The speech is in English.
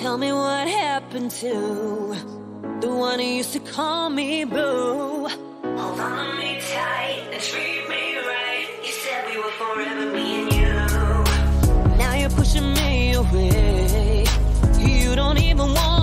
Tell me what happened to the one who used to call me boo. Hold on to me tight and treat me right. You said we were forever, me and you. Now you're pushing me away. You don't even want